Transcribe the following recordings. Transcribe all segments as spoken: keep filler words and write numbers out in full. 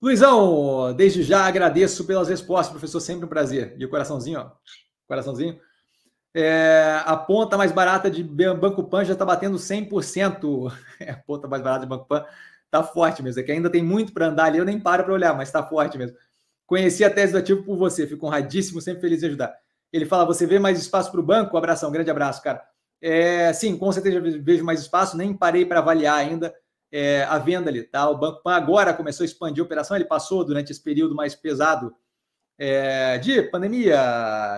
Luizão, desde já agradeço pelas respostas, professor, sempre um prazer. E o coraçãozinho, ó, coraçãozinho. É, a ponta mais barata de Banco Pan já está batendo cem por cento. É, a ponta mais barata de Banco Pan está forte mesmo. É que ainda tem muito para andar ali, eu nem paro para olhar, mas está forte mesmo. Conheci a tese do ativo por você, fico honradíssimo, sempre feliz de ajudar. Ele fala, você vê mais espaço para o banco? Abração, grande abraço, cara. É, sim, com certeza vejo mais espaço, nem parei para avaliar ainda. É, a venda ali, tá? O Banco Pan agora começou a expandir a operação, ele passou durante esse período mais pesado é, de pandemia,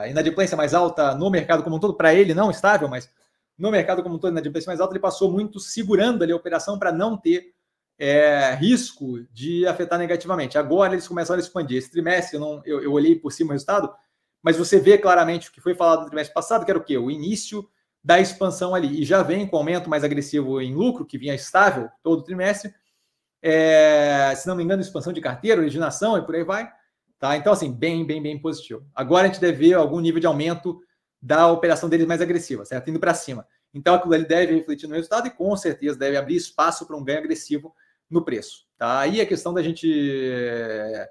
inadimplência mais alta no mercado como um todo, para ele não estável, mas no mercado como um todo, inadimplência mais alta, ele passou muito segurando ali a operação para não ter é, risco de afetar negativamente. Agora eles começaram a expandir. Esse trimestre, eu, não, eu, eu olhei por cima o resultado, mas você vê claramente o que foi falado no trimestre passado, que era o quê? O início da expansão ali, e já vem com aumento mais agressivo em lucro, que vinha estável todo trimestre, é, se não me engano, expansão de carteira, originação e por aí vai, tá? Então, assim, bem, bem, bem positivo. Agora a gente deve ver algum nível de aumento da operação deles mais agressiva, certo? Indo para cima. Então, aquilo ali deve refletir no resultado e com certeza deve abrir espaço para um ganho agressivo no preço, tá? Aí a questão da gente é,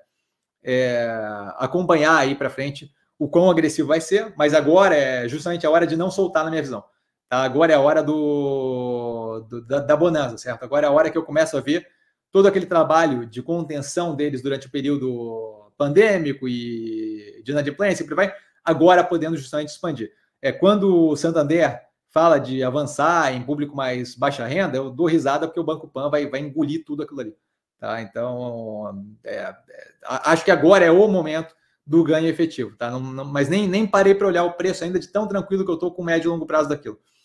é, acompanhar aí para frente o quão agressivo vai ser, mas agora é justamente a hora de não soltar, na minha visão. Tá? Agora é a hora do, do, da, da bonança, certo? Agora é a hora que eu começo a ver todo aquele trabalho de contenção deles durante o período pandêmico e de inadimplência, e vai agora podendo justamente expandir. É, quando o Santander fala de avançar em público mais baixa renda, eu dou risada porque o Banco Pan vai, vai engolir tudo aquilo ali. Tá? Então, é, é, acho que agora é o momento do ganho efetivo, tá? Não, não, mas nem, nem parei para olhar o preço ainda, de tão tranquilo que eu estou com o médio e longo prazo daquilo.